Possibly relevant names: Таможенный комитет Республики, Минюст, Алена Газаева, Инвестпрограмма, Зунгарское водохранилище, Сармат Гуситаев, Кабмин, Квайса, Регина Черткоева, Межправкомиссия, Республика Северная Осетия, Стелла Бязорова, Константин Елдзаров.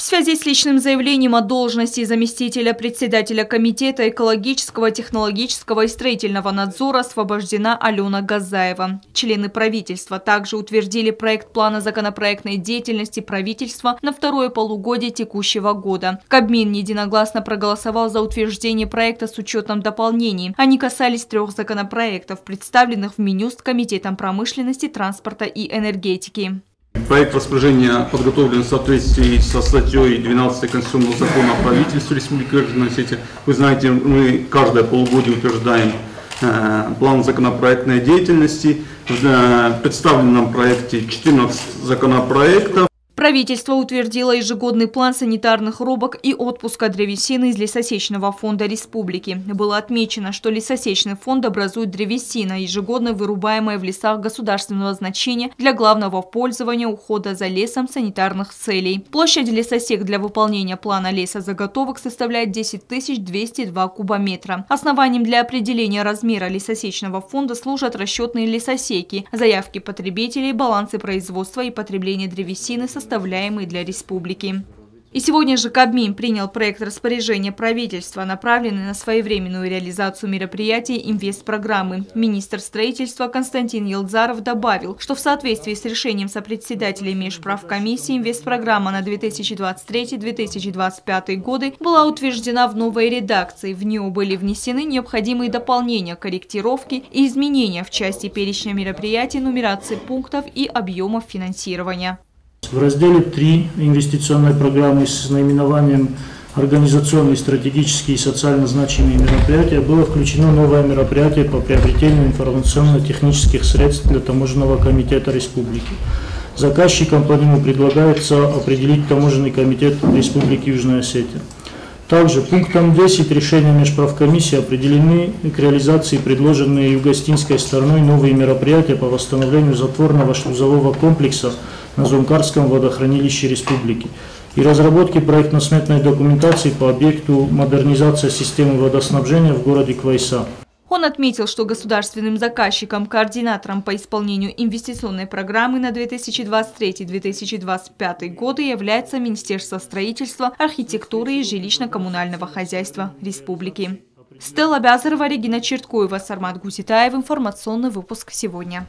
В связи с личным заявлением о должности заместителя председателя комитета экологического, технологического и строительного надзора освобождена Алена Газаева. Члены правительства также утвердили проект плана законопроектной деятельности правительства на второе полугодие текущего года. Кабмин единогласно проголосовал за утверждение проекта с учетом дополнений. Они касались трех законопроектов, представленных в Минюст Комитетом промышленности, транспорта и энергетики. Проект распоряжения подготовлен в соответствии со статьей 12 Конституционного закона о правительстве Республики Северная Осетия. Вы знаете, мы каждое полугодие утверждаем план законопроектной деятельности. В представленном проекте 14 законопроектов. Правительство утвердило ежегодный план санитарных рубок и отпуска древесины из лесосечного фонда республики. Было отмечено, что лесосечный фонд образует древесина, ежегодно вырубаемая в лесах государственного значения для главного пользования, ухода за лесом, санитарных целей. Площадь лесосек для выполнения плана лесозаготовок составляет 10 202 кубометра. Основанием для определения размера лесосечного фонда служат расчетные лесосеки, заявки потребителей, балансы производства и потребления древесины, составляемые для республики. И сегодня же Кабмин принял проект распоряжения правительства, направленный на своевременную реализацию мероприятий инвестпрограммы. Министр строительства Константин Елдзаров добавил, что в соответствии с решением сопредседателей Межправкомиссии инвестпрограмма на 2023-2025 годы была утверждена в новой редакции. В нее были внесены необходимые дополнения, корректировки и изменения в части перечня мероприятий, нумерации пунктов и объемов финансирования. В разделе 3 инвестиционной программы с наименованием «Организационные, стратегические и социально значимые мероприятия» было включено новое мероприятие по приобретению информационно-технических средств для Таможенного комитета Республики. Заказчикам по нему предлагается определить Таможенный комитет Республики Южная Осетия. Также пунктом 10 решения Межправкомиссии определены к реализации предложенные югостинской стороной новые мероприятия по восстановлению затворного шлюзового комплекса на Зунгарском водохранилище республики и разработке проектно-сметной документации по объекту модернизации системы водоснабжения в городе Квайса. Он отметил, что государственным заказчиком, координатором по исполнению инвестиционной программы на 2023-2025 годы является Министерство строительства, архитектуры и жилищно-коммунального хозяйства республики. Стелла Бязорова, Регина Черткоева, Сармат Гуситаев. Информационный выпуск сегодня.